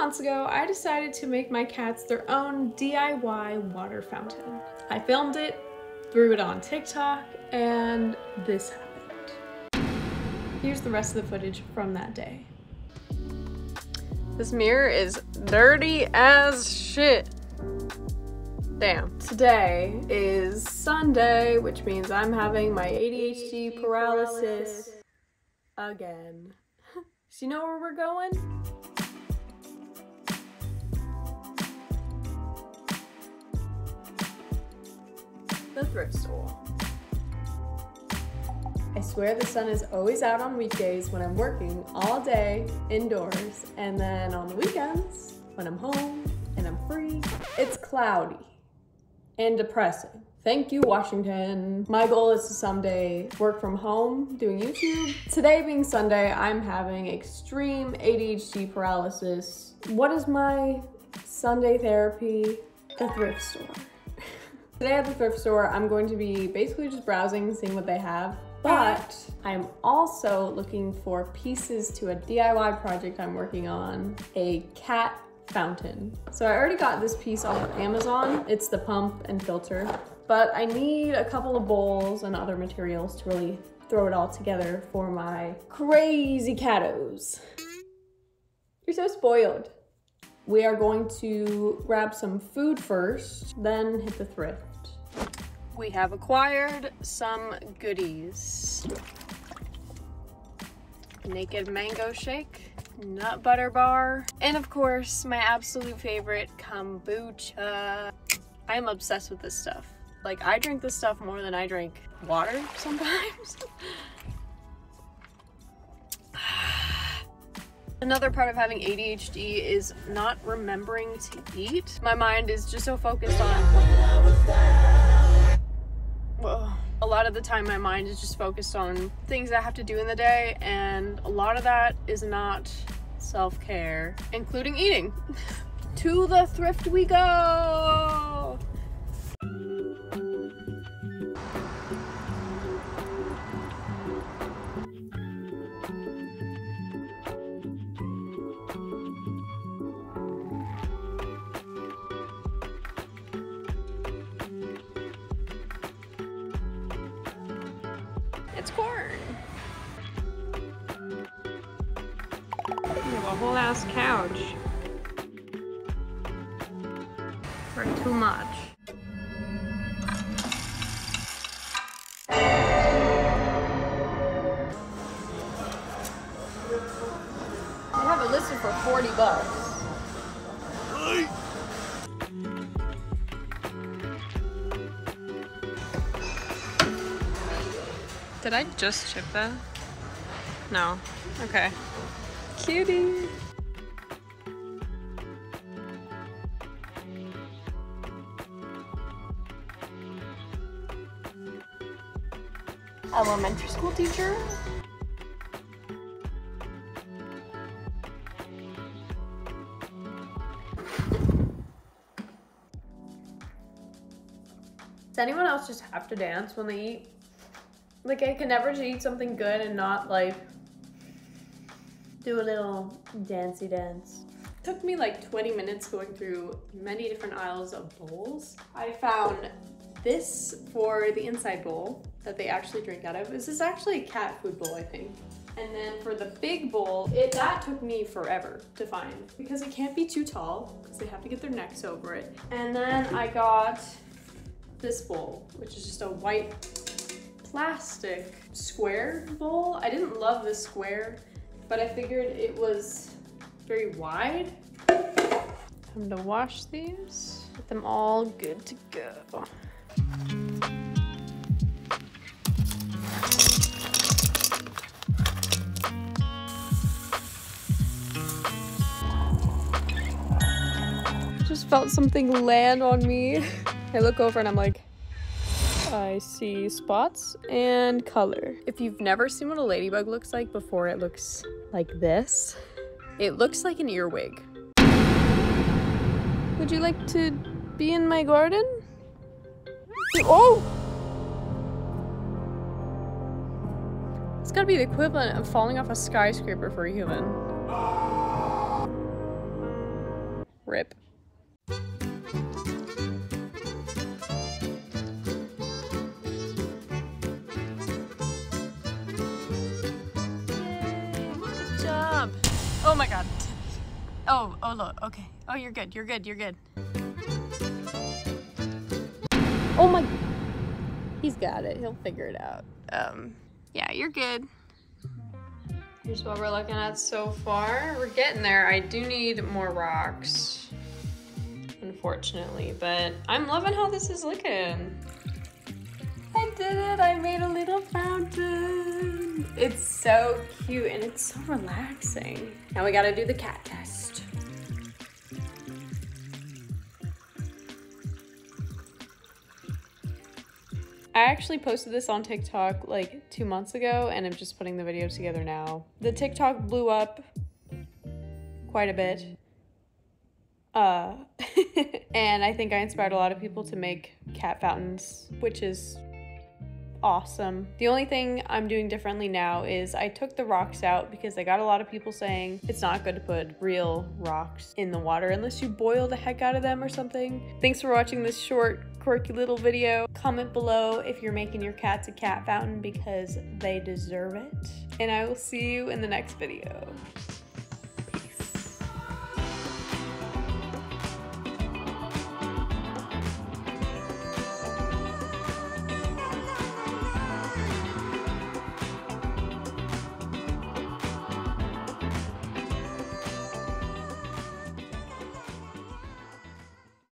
months ago, I decided to make my cats their own DIY water fountain. I filmed it, threw it on TikTok, and this happened. Here's the rest of the footage from that day. This mirror is dirty as shit. Damn. Today is Sunday, which means I'm having my ADHD paralysis again. So you know where we're going? The thrift store. I swear the sun is always out on weekdays when I'm working all day indoors, and then on the weekends when I'm home and I'm free, it's cloudy and depressing. Thank you, Washington. My goal is to someday work from home doing YouTube. Today being Sunday, I'm having extreme ADHD paralysis. What is my Sunday therapy? The thrift store. Today at the thrift store, I'm going to be basically just browsing, seeing what they have, but I'm also looking for pieces to a DIY project I'm working on, a cat fountain. So I already got this piece off of Amazon. It's the pump and filter, but I need a couple of bowls and other materials to really throw it all together for my crazy cattos. You're so spoiled. We are going to grab some food first, then hit the thrift. We have acquired some goodies. Naked mango shake, nut butter bar, and of course, my absolute favorite, kombucha. I'm obsessed with this stuff. Like, I drink this stuff more than I drink water sometimes. Another part of having ADHD is not remembering to eat. My mind is just so focused on... Whoa. A lot of the time my mind is just focused on things I have to do in the day, and a lot of that is not self-care, including eating. To the thrift we go! It's corn. We have a whole ass couch. For too much. I have it listed for 40 bucks. Did I just chip that? No. Okay. Cutie! Elementary school teacher? Does anyone else just have to dance when they eat? Like, I can never just eat something good and not, like, do a little dancey dance. It took me like 20 minutes going through many different aisles of bowls. I found this for the inside bowl that they actually drink out of. This is actually a cat food bowl, I think. And then for the big bowl, that took me forever to find because it can't be too tall because they have to get their necks over it. And then I got this bowl, which is just a white plastic square bowl. I didn't love this square, but I figured it was very wide. Time to wash these, get them all good to go. Just felt something land on me. I look over and I'm like, I see spots and color. If you've never seen what a ladybug looks like before it looks like this, it looks like an earwig. Would you like to be in my garden? Oh! It's gotta be the equivalent of falling off a skyscraper for a human. Rip. Oh my god. Oh, oh look, okay. Oh, you're good, you're good, you're good. Oh my, he's got it, he'll figure it out. Yeah, you're good. Here's what we're looking at so far. We're getting there. I do need more rocks, unfortunately, but I'm loving how this is looking. I did it, I made a little fountain. It's so cute and it's so relaxing. Now we gotta do the cat test. I actually posted this on TikTok like 2 months ago and I'm just putting the video together now. The TikTok blew up quite a bit. And I think I inspired a lot of people to make cat fountains, which is awesome. The only thing I'm doing differently now is I took the rocks out because I got a lot of people saying it's not good to put real rocks in the water unless you boil the heck out of them or something. Thanks for watching this short, quirky little video. Comment below if you're making your cats a cat fountain because they deserve it. And I will see you in the next video.